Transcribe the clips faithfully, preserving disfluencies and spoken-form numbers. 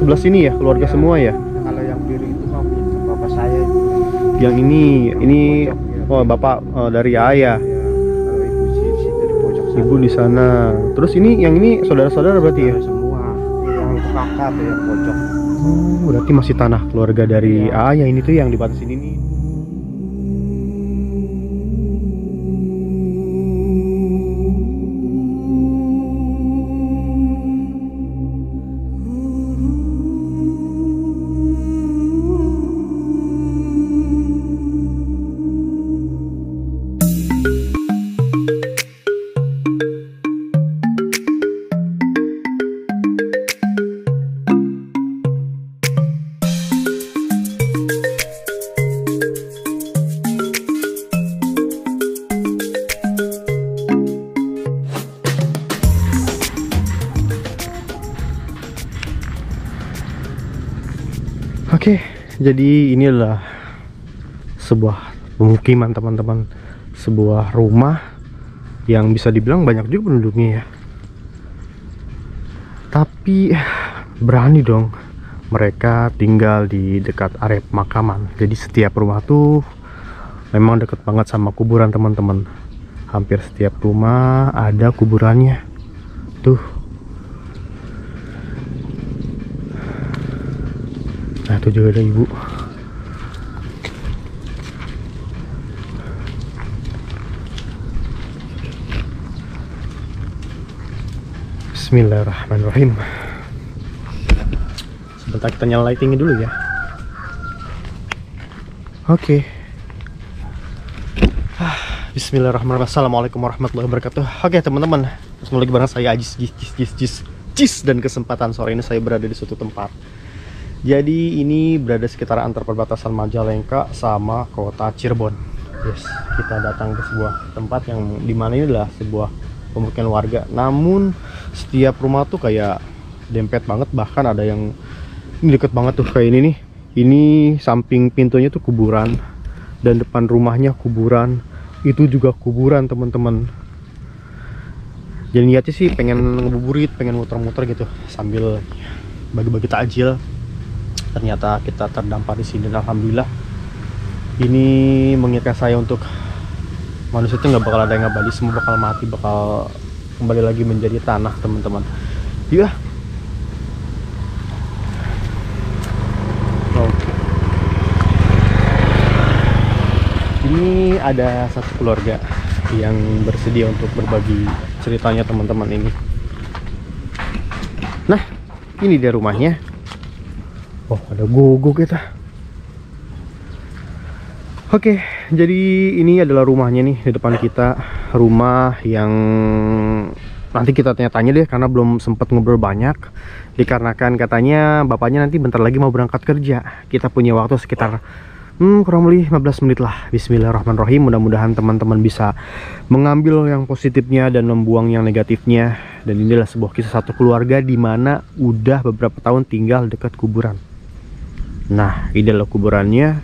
sebelah sini ya, keluarga ya, semua ya. Kalau yang biru itu bapak saya. Yang ini, ini pojok, ya. Oh bapak oh, dari ayah. Ya, kalau ibu sih, sih dari pojok sana. Ibu di sana. Terus ini, yang ini saudara-saudara berarti ya? Semua. Yang itu kakak tuh yang pojok. Oh, berarti masih tanah keluarga dari ya. Ayah ini tuh yang dibatasi ini nih. Oke, jadi ini adalah sebuah pemukiman teman-teman, sebuah rumah yang bisa dibilang banyak juga penduduknya ya. Tapi berani dong mereka tinggal di dekat area pemakaman. Jadi setiap rumah tuh memang dekat banget sama kuburan teman-teman. Hampir setiap rumah ada kuburannya. Tuh. Nah, itu juga ada ibu. Bismillahirrahmanirrahim. Sebentar kita nyala lightingnya dulu ya. Oke. Okay. Bismillahirrahmanirrahim. Assalamualaikum warahmatullahi wabarakatuh. Oke okay, teman-teman, ketemu lagi bareng saya Aziz Gis Gis Gis Gis. Dan kesempatan sore ini saya berada di suatu tempat. Jadi ini berada sekitar antar perbatasan Majalengka sama kota Cirebon. Yes, kita datang ke sebuah tempat yang dimana ini adalah sebuah pemukiman warga. Namun setiap rumah tuh kayak dempet banget, bahkan ada yang ini deket banget tuh kayak ini nih. Ini samping pintunya tuh kuburan dan depan rumahnya kuburan. Itu juga kuburan teman-teman. Jadi niatnya sih pengen ngebuburit, pengen muter-muter gitu sambil bagi-bagi takjil. Ternyata kita terdampar di sini dan alhamdulillah ini mengingatkan saya untuk manusia itu nggak bakal ada yang abadi, semua bakal mati, bakal kembali lagi menjadi tanah teman-teman. Iya. Oke. Ini ada satu keluarga yang bersedia untuk berbagi ceritanya teman-teman ini. Nah, ini dia rumahnya. Oh, ada gogok kita. Oke, jadi ini adalah rumahnya nih di depan kita. Rumah yang nanti kita tanya-tanya deh karena belum sempat ngobrol banyak. Dikarenakan katanya bapaknya nanti bentar lagi mau berangkat kerja. Kita punya waktu sekitar hmm, kurang lebih lima belas menit lah. Bismillahirrahmanirrahim. Mudah-mudahan teman-teman bisa mengambil yang positifnya dan membuang yang negatifnya. Dan inilah sebuah kisah satu keluarga di mana udah beberapa tahun tinggal dekat kuburan. Nah, ini adalah kuburannya.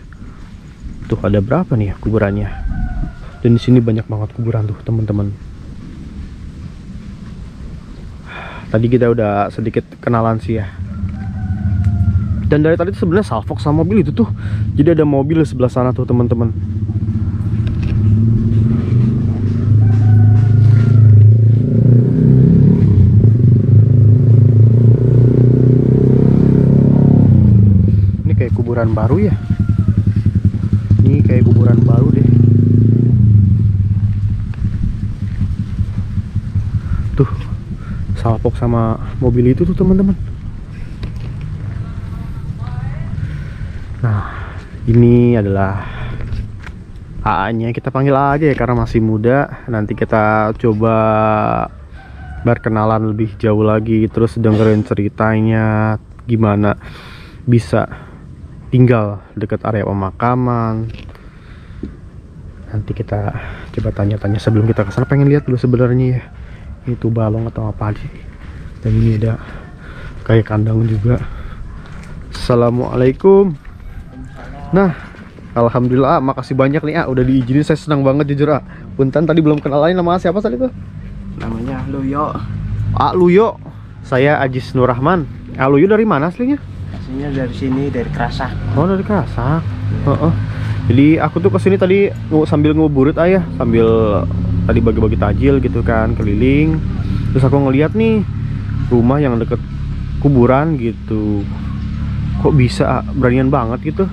Tuh ada berapa nih ya kuburannya? Dan di sini banyak banget kuburan tuh, teman-teman. Tadi kita udah sedikit kenalan sih ya. Dan dari tadi sebenarnya salfok sama mobil itu tuh. Jadi ada mobil di sebelah sana tuh, teman-teman. Kuburan baru ya, ini kayak kuburan baru deh. Tuh salpok sama mobil itu tuh teman-teman. Nah ini adalah A A-nya, kita panggil A A aja ya karena masih muda. Nanti kita coba berkenalan lebih jauh lagi, terus dengerin ceritanya gimana bisa tinggal dekat area pemakaman. Nanti kita coba tanya-tanya sebelum kita kesana. Pengen lihat dulu sebenarnya ya itu balong atau apa aja. Dan ini ada kayak kandang juga. Assalamualaikum. Nah alhamdulillah, makasih banyak nih A, udah diizinin. Saya senang banget jujur A. Punten tadi belum kenalin nama siapa tadi tuh. Namanya Luyo. A Luyo. Saya Aziz Nurrahman. Ah, Luyo dari mana aslinya? Aslinya dari sini, dari Kerasa. Oh, dari Kerasa. Yeah. Uh -uh. Jadi aku tuh kesini tadi sambil nguburit ayah, sambil tadi bagi-bagi tajil gitu kan, keliling. Terus aku ngeliat nih rumah yang deket kuburan gitu. Kok bisa beranian banget gitu?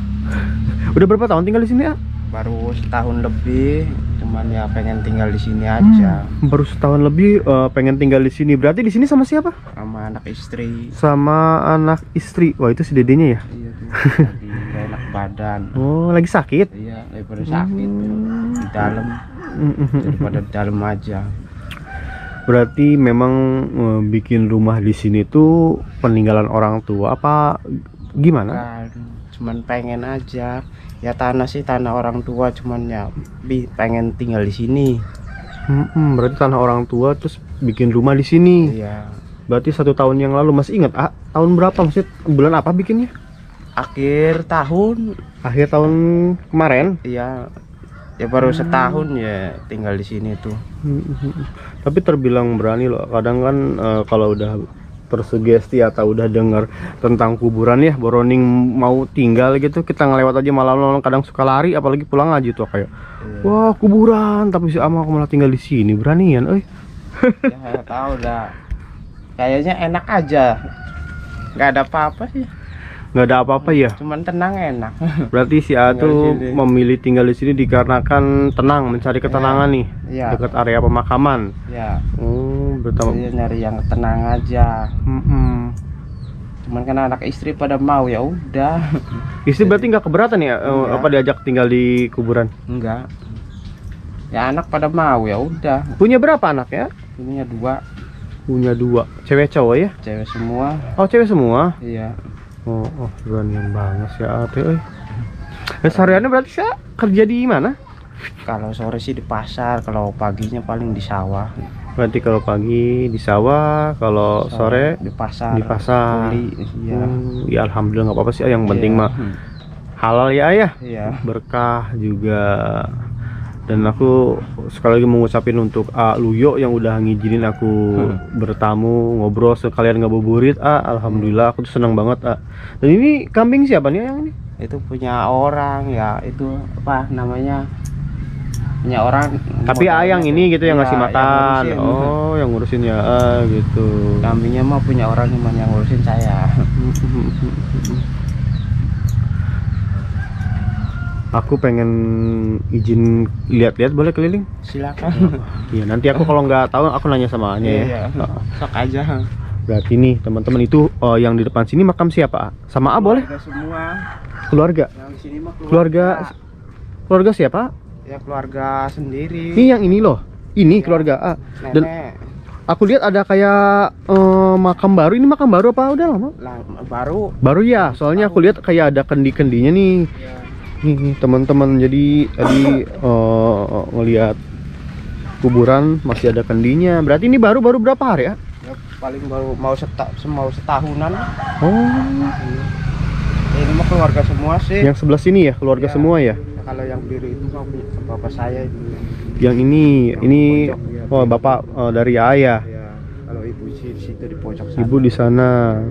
Udah berapa tahun tinggal di sini ya? Baru setahun lebih, cuman ya pengen tinggal di sini aja. Hmm, baru setahun lebih uh, pengen tinggal di sini. Berarti di sini sama siapa? Sama anak istri. Sama anak istri. Wah, itu si dedenya ya? Iya, lagi gak enak badan. Oh, lagi sakit? Iya, lagi sakit. Hmm. Di dalam. Daripada di dalam aja. Berarti memang uh, bikin rumah di sini tuh peninggalan orang tua apa gimana? Bukan. Cuman pengen aja ya, tanah sih tanah orang tua, cuman ya pengen tinggal di sini. Mm-mm, berarti tanah orang tua terus bikin rumah di sini. Iya. Berarti satu tahun yang lalu, masih ingat ah, tahun berapa, masih bulan apa bikinnya? Akhir tahun. Akhir tahun kemarin. Iya. Ya baru hmm. setahun ya tinggal di sini tuh. Mm-hmm. Tapi terbilang berani loh. Kadang kan e, kalau udah tersugesti atau udah dengar tentang kuburan ya, boroning mau tinggal gitu, kita ngelewat aja malam-malam kadang suka lari, apalagi pulang aja tuh kayak yeah. Wah kuburan, tapi si ama aku malah tinggal di sini, beranian euy. Ya tahu dah, kayaknya enak aja, nggak ada apa-apa sih, nggak ada apa-apa ya, cuman tenang enak. Berarti si A tuh memilih tinggal di sini dikarenakan tenang, mencari ketenangan yeah. nih yeah. dekat area pemakaman ya. Yeah. hmm. Betul. Jadi nyari yang tenang aja. Mm-hmm. Cuman kan anak istri pada mau ya udah. Istri berarti nggak keberatan ya? Enggak. Apa diajak tinggal di kuburan? Enggak. Ya anak pada mau ya udah. Punya berapa anak ya? Punya dua. Punya dua. Cewek cowok ya? Cewek semua. Oh cewek semua? Iya. Oh, oh beranian banget sih Ate. Eh sehariannya berarti saya kerja di mana? Kalau sore sih di pasar, kalau paginya paling di sawah. Berarti kalau pagi di sawah, kalau sore di pasar. Di pasar. Koli, iya. Hmm, ya alhamdulillah nggak apa-apa sih. Yang penting iya. mah halal ya ayah. Iya. Berkah juga. Dan aku sekali lagi mengucapin untuk A Luyo yang udah ngizinin aku hmm. bertamu, ngobrol sekalian ngabuburit. A alhamdulillah aku tuh senang banget A. Dan ini kambing siapa nih yang ini? Itu punya orang ya, itu apa namanya? Punya orang, tapi ayang ini gitu yang ya, ngasih makan. Yang oh, yang ngurusin ya ah, gitu. Kambingnya mah punya orang yang ngurusin saya. Aku pengen izin lihat-lihat, boleh keliling? Silakan. Iya, nanti aku kalau nggak tahu aku nanya sama Anya ya. Iya, sok aja. Berarti nih teman-teman itu uh, yang di depan sini makam siapa? Sama A boleh? Keluarga semua. Keluarga. Yang di sini mah keluarga. Keluarga, keluarga siapa? Ya keluarga sendiri. Ini yang ini loh. Ini ya, keluarga A. Nenek. Dan aku lihat ada kayak eh, makam baru. Ini makam baru apa udah lama? Lama baru. Baru ya. Soalnya aku lihat kayak ada kendi-kendinya nih. Ya. Nih teman-teman. Jadi tadi eh, ngelihat kuburan masih ada kendinya. Berarti ini baru-baru berapa hari ya? Ya paling baru mau seta, mau setahunan. Oh. Ya, ini mah keluarga semua sih. Yang sebelah sini ya keluarga ya. Semua ya. Kalau yang biru itu bapak saya ini. Yang ini yang ini pojok, oh bapak uh, dari ayah ya, kalau ibu di situ di pojok sana. Ibu di sana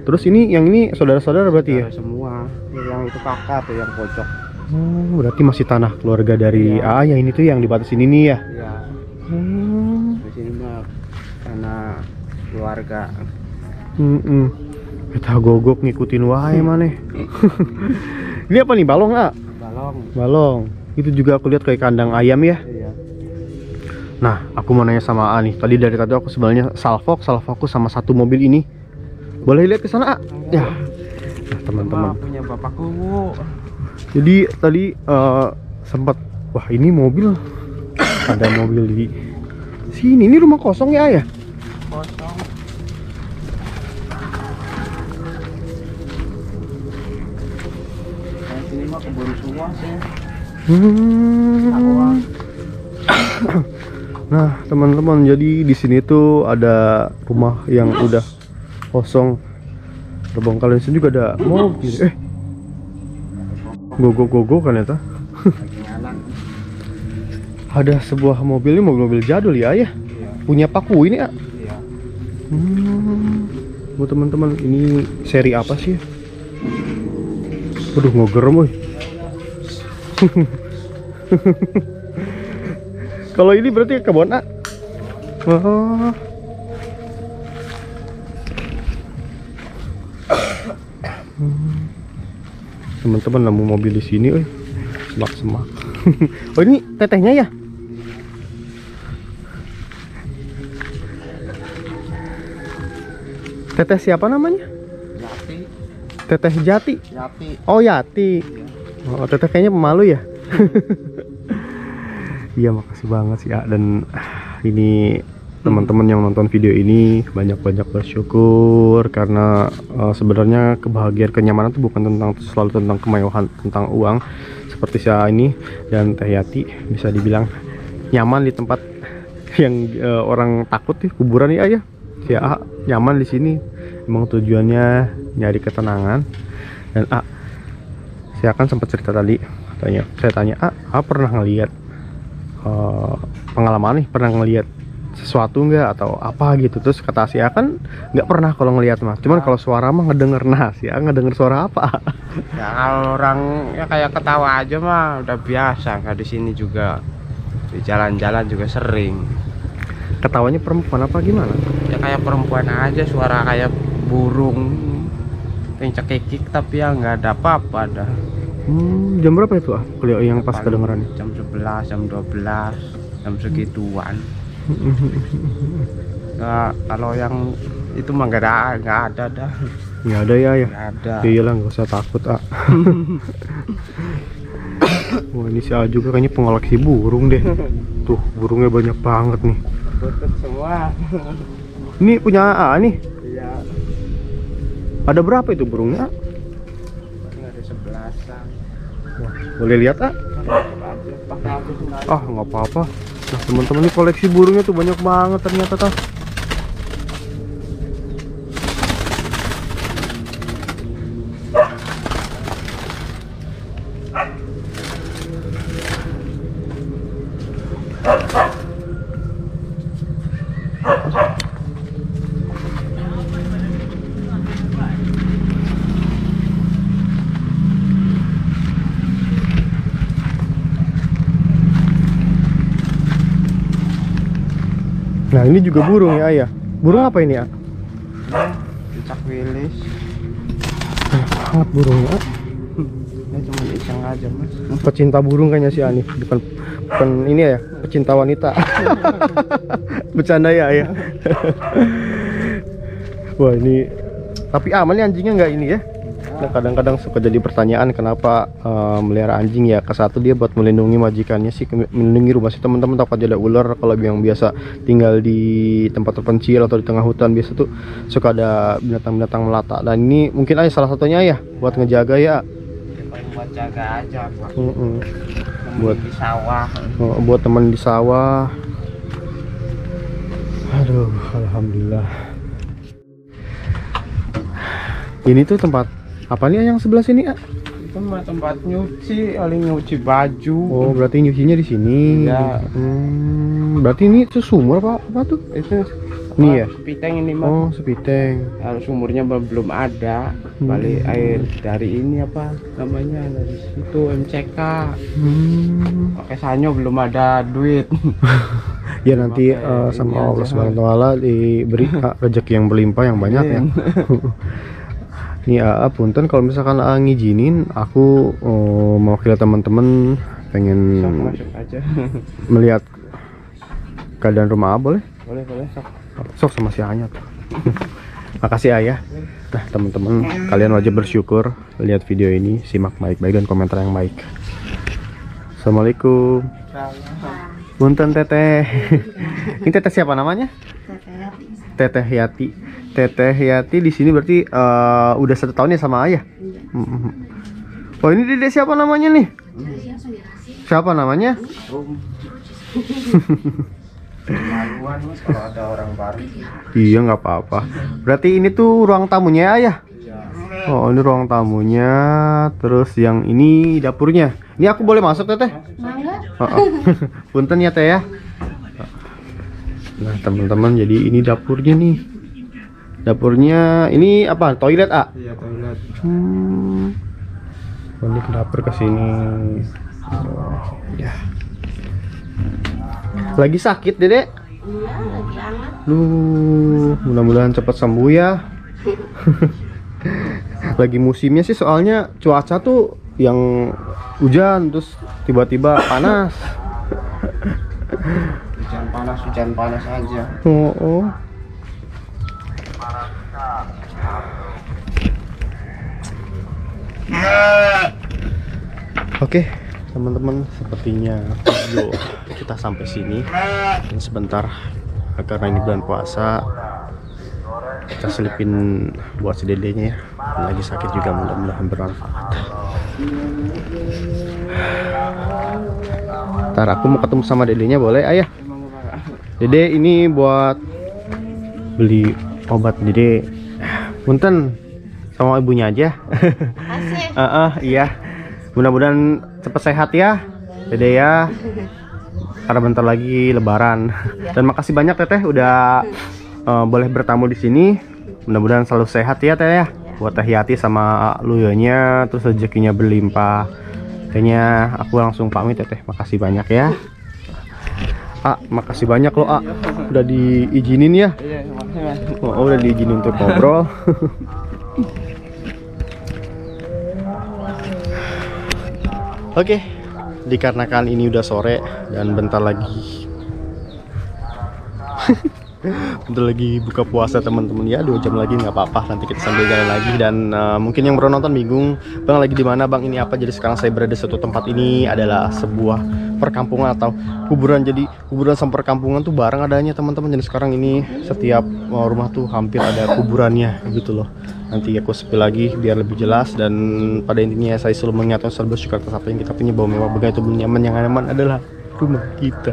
terus ini yang ini saudara-saudara berarti ya semua yang itu kakak tuh yang pojok. Oh, berarti masih tanah keluarga dari ya. Ayah ini tuh yang dibatasi ini nih ya, ya. Hmm. Di sini mah tanah keluarga. mm -mm. Kita gogok ngikutin wae maneh. Ini apa nih, balong nggak? Balong, itu juga aku lihat kayak kandang ayam ya. Iya. Nah, aku mau nanya sama A nih. Tadi dari tadi aku sebenarnya salfok, salfokku sama satu mobil ini. Boleh lihat ke sana, A? Ya. Nah, teman-teman. Punya bapakku. Jadi tadi uh, sempat, wah ini mobil. Ada mobil di sini. Ini rumah kosong ya, A ya? Kosong. Hmm. Nah teman-teman, jadi di sini tuh ada rumah yang udah kosong, terbongkar. Di sini juga ada mobil. Eh, gogo-gogo kan ya ta? Ada sebuah mobil, ini mobil-mobil jadul ya ya. Punya Paku ini ya. Hmm. Bu teman-teman, ini seri apa sih? Waduh, ngogerem. Kalau ini berarti kebona. Oh. Teman-teman nemu mobil di sini, oi. Semak-semak. Oh, ini tetehnya ya? Teteh siapa namanya? Yati. Teteh Jati. Yati. Oh, Yati. Ya. Oh, teteh kayaknya pemalu ya? Iya, makasih banget sih ya. Dan ini teman-teman yang nonton video ini banyak-banyak bersyukur, karena uh, sebenarnya kebahagiaan, kenyamanan itu bukan tentang selalu tentang kemewahan, tentang uang. Seperti saya ini dan Teh Yati bisa dibilang nyaman di tempat yang uh, orang takut ya, kuburan ya ya. Si A nyaman di sini, emang tujuannya nyari ketenangan. Dan A, saya akan sempat cerita tadi, katanya saya tanya A, A pernah ngelihat uh, pengalaman nih, pernah ngelihat sesuatu nggak atau apa gitu. Terus kata si A kan nggak pernah kalau ngelihat mah, cuman kalau suara mah ngedenger. Nah si A ngedenger suara apa? Ya kalau orang ya kayak ketawa aja mah udah biasa. Nggak, di sini juga di jalan-jalan juga sering. Ketawanya perempuan apa gimana? Ya kayak perempuan aja, suara kayak burung pencekikik, tapi ya nggak ada apa-apa dah. Hmm, jam berapa itu ah kalau yang pas kedengeran? Jam sebelas, jam dua belas, jam segituan. Nah, kalau yang itu mah nggak ada, nggak ada dah. Nggak ada ya ya. Nggak ada. Ya iyalah, nggak usah takut ah. Wah, ini si A juga kayaknya pengoleksi burung deh. Tuh burungnya banyak banget nih. Betul semua. Ini punya A nih. Iya. Ada berapa itu burungnya? Ada sebelasan. Wah, boleh lihat ah? Ah nggak apa-apa. Nah teman-teman, ini koleksi burungnya tuh banyak banget ternyata tuh. Nah ini juga burung ya ayah. Burung apa ini ya? Cicak wilis. Sangat burungnya. Ini cuma iseng aja mas. Pecinta burung kayaknya si Ani. Bukan, bukan ini ya. Pecinta wanita. Bercanda ya ayah. Wah ini. Tapi aman nih anjingnya nggak ini ya? Kadang-kadang suka jadi pertanyaan kenapa uh, melihara anjing ya. Ke satu dia buat melindungi majikannya sih, melindungi rumah sih teman-teman, takut ada ular. Kalau yang biasa tinggal di tempat terpencil atau di tengah hutan biasa tuh suka ada binatang-binatang melata. Dan ini mungkin aja salah satunya ya buat ngejaga ya, buat jaga aja, buat uh -uh. buat di sawah, uh, buat teman di sawah. Aduh, alhamdulillah. Ini tuh tempat apa nih yang sebelah sini? Ah? Itu mah tempat nyuci, paling nyuci baju. Oh, berarti nyucinya di sini. Iya. Hmm, berarti ini itu sumur apa apa tuh? Itu nih ya. Sepiteng ini mah. Oh, sepiteng. Kalau sumurnya belum ada, balik hmm. air dari ini apa namanya? Dari situ M C K. Hmm. Pakai sanyo belum ada duit. Ya nanti uh, sama Allah Subhanahu wa taala diberi rezeki yang berlimpah, yang banyak ya. Nih A A punten kalau misalkan A A ngijinin aku uh, mewakili teman-teman pengen masuk aja. Melihat keadaan rumah A, boleh? Boleh, boleh sok. Sok sama si A-nya tuh. Makasih A ya. Nah teman-teman, kalian wajib bersyukur lihat video ini, simak baik-baik dan komentar yang baik. Assalamualaikum. Punten teteh. Ini teteh siapa namanya? Teteh Yati. Teteh Yati di sini berarti uh, udah satu tahun ya sama ayah. Oh ini dedek siapa namanya nih? Siapa namanya? Iya nggak apa-apa. Berarti ini tuh ruang tamunya ayah. Oh ini ruang tamunya, terus yang ini dapurnya. Ini aku boleh masuk teteh? Oh, oh. Punten ya teh ya. Nah teman-teman, jadi ini dapurnya nih. Dapurnya ini apa? Toilet, A? Iya, toilet. Hmm. Balik dapur ke sini. Oh, ya. Lagi sakit, Dedek? Iya, lagi hangat. Duh, mudah-mudahan cepat sembuh ya. Lagi musimnya sih, soalnya cuaca tuh yang hujan terus tiba-tiba panas. Hujan panas, hujan panas aja. Oh, oh. Oke, okay, teman-teman, sepertinya video kita sampai sini. Dan sebentar, karena ini bulan puasa, kita selipin buat si dedenya ya. Lagi sakit juga, mudah-mudahan bermanfaat. Ntar aku mau ketemu sama dedenya, boleh ayah? Dede ini buat beli obat dede. Punten, sama ibunya aja. Makasih. uh, uh, iya. Mudah-mudahan cepat sehat ya, Dede ya. Karena bentar lagi Lebaran. Iya. Dan makasih banyak Teteh udah uh, boleh bertamu di sini. Mudah-mudahan selalu sehat ya Teteh ya. Buat Teh Yati sama Luyonya, terus rezekinya berlimpah. Kayaknya aku langsung pamit Teteh. Makasih banyak ya. A, makasih banyak loh A, udah diizinin ya. Oh, udah diizinin untuk ngobrol. Oke, okay, dikarenakan ini udah sore dan bentar lagi bentar lagi buka puasa teman-teman ya. Dua jam lagi nggak apa-apa, nanti kita sambil jalan lagi. Dan uh, mungkin yang baru nonton bingung, Bang lagi di mana Bang, ini apa? Jadi sekarang saya berada di suatu tempat, ini adalah sebuah perkampungan atau kuburan. Jadi kuburan sama perkampungan tuh bareng adanya teman-teman. Jadi sekarang ini setiap rumah tuh hampir ada kuburannya gitu loh. Nanti aku spill lagi biar lebih jelas. Dan pada intinya saya selalu mengingatkan selalu bersyukur atas apa yang kita punya, bahwa memang begitu nyaman, yang nyaman adalah rumah kita.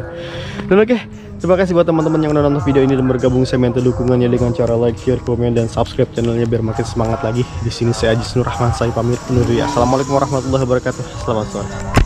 Dan oke, okay, terima kasih buat teman-teman yang udah nonton video ini dan bergabung. Saya minta dukungannya dengan cara like, share, komen, dan subscribe channelnya biar makin semangat lagi. Di sini saya Aziz Nurrahman, saya pamit undur diri. Assalamualaikum warahmatullahi wabarakatuh. Selamat sore.